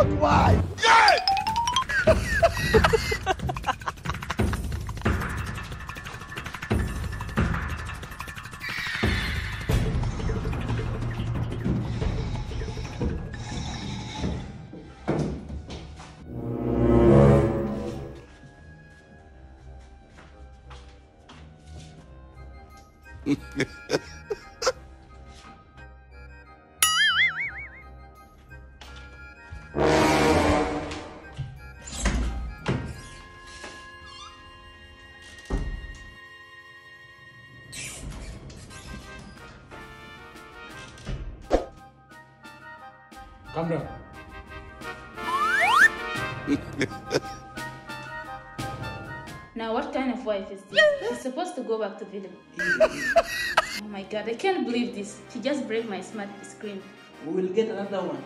Look why! Yes! Come down. Now what kind of wife is this? She's supposed to go back to village. Oh my god, I can't believe this. She just broke my smart screen. We will get another one.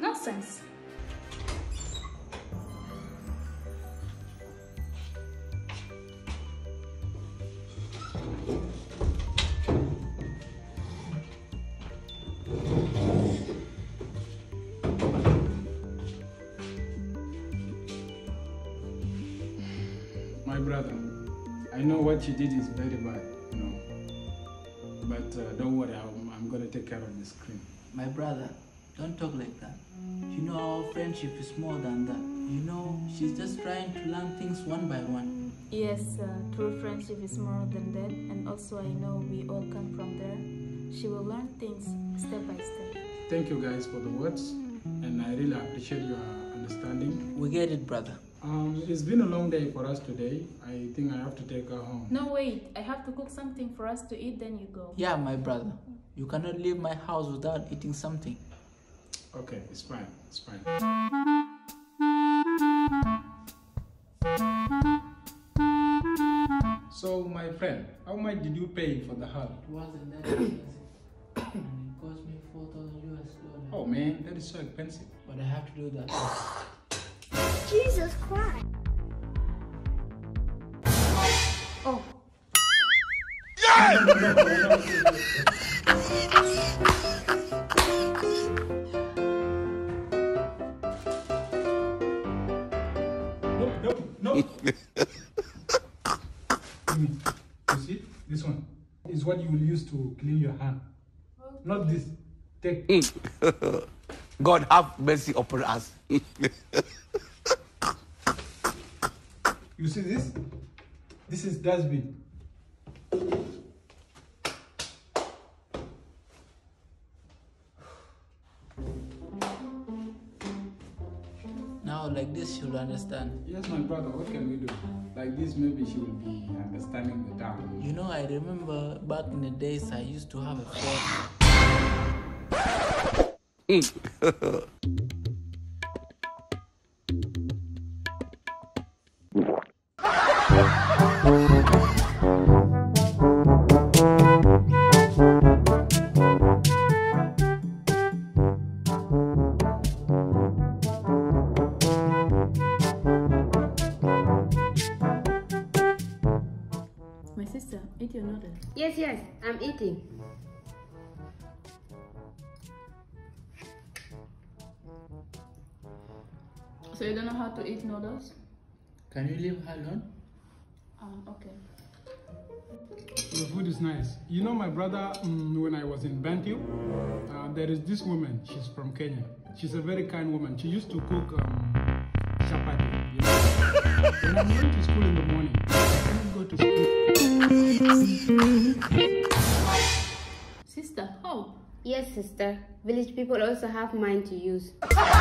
Nonsense. My brother, I know what you did is very bad, you know, but don't worry, I'm going to take care of the screen. My brother, don't talk like that. You know our friendship is more than that. You know, she's just trying to learn things one by one. Yes, true friendship is more than that, and also I know we all come from there. She will learn things step by step. Thank you guys for the words, and I really appreciate your understanding. We get it, brother. It's been a long day for us today. I think I have to take her home. No, wait. I have to cook something for us to eat, then you go. Yeah, my brother. You cannot leave my house without eating something. Okay, it's fine. It's fine. So, my friend, how much did you pay for the house? It wasn't that expensive. And it cost me $4,000 US. Oh, man, that is so expensive. But I have to do that. Jesus Christ! Oh! Yes! No! You see? This one is what you will use to clean your hand. Okay. Not this. Take. God have mercy upon us. You see this? This is dustbin. Now like this she'll understand. Yes, my brother, what can we do? Like this maybe she will be understanding the town. You know, I remember back in the days I used to have a friend. My sister, eat your noodle. Yes, yes, I'm eating. So you don't know how to eat noodles? Can you leave her alone? Okay. The food is nice. You know, my brother, when I was in Bantu, there is this woman, she's from Kenya. She's a very kind woman. She used to cook chapati, you know? When I'm going to school in the morning, I go to school. Sister, how? Yes, sister. Village people also have mind to use.